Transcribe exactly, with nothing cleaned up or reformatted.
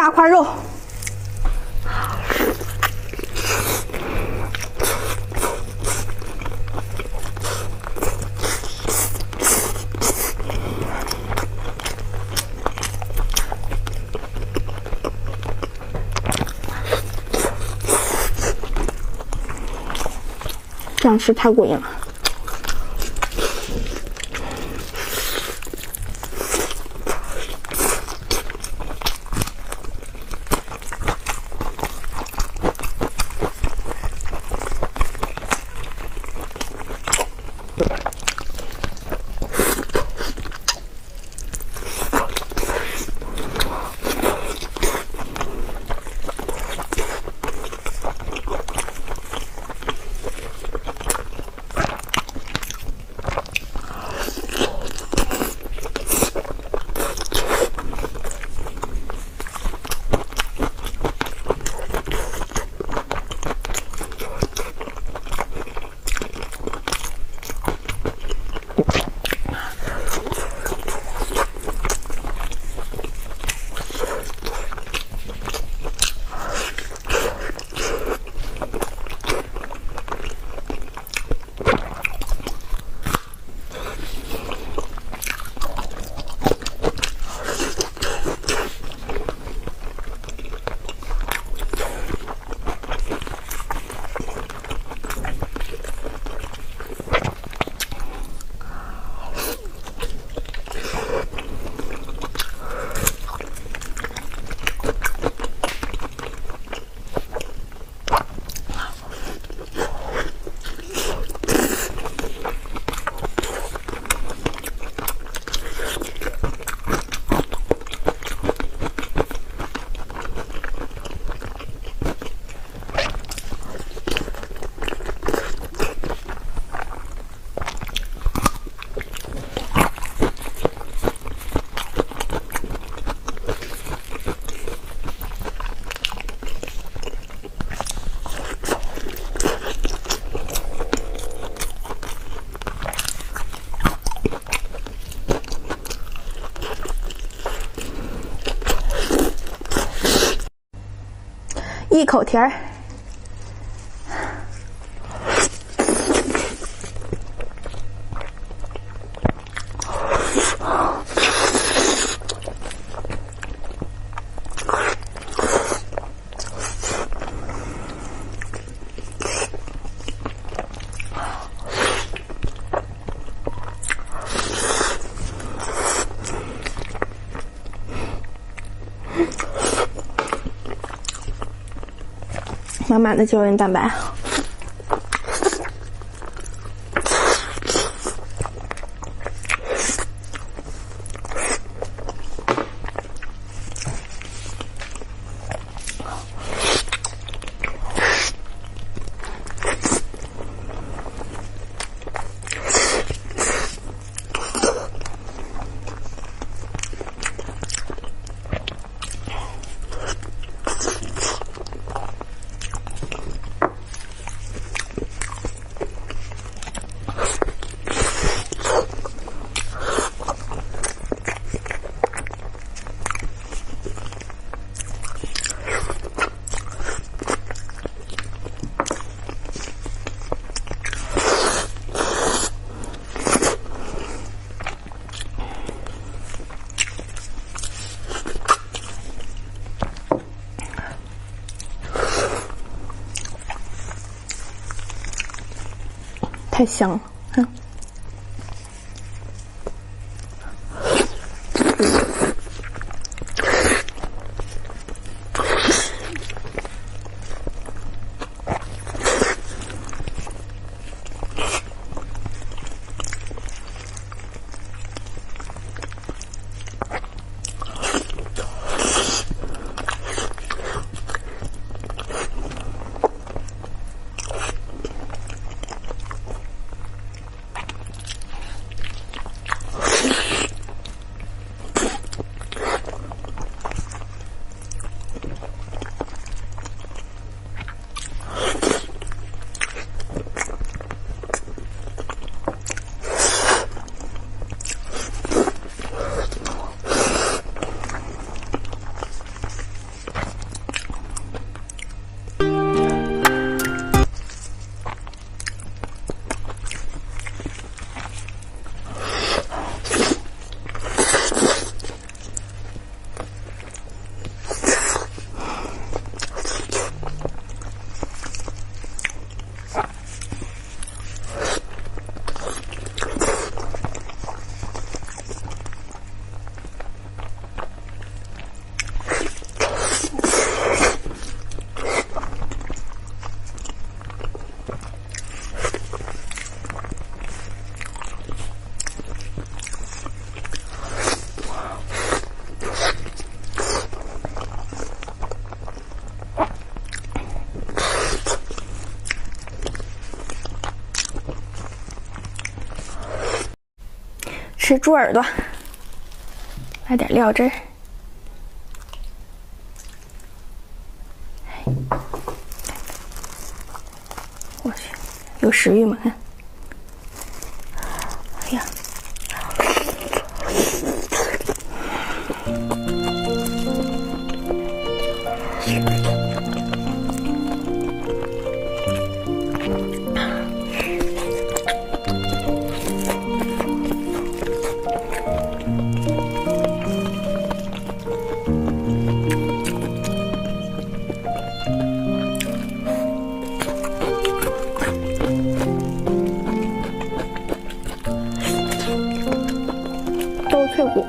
大块肉。 这样吃太过瘾了。一口甜儿，满满的胶原蛋白。 太香了。吃猪耳朵，来点料汁儿。 我去，有食欲吗？看，哎呀，脆骨。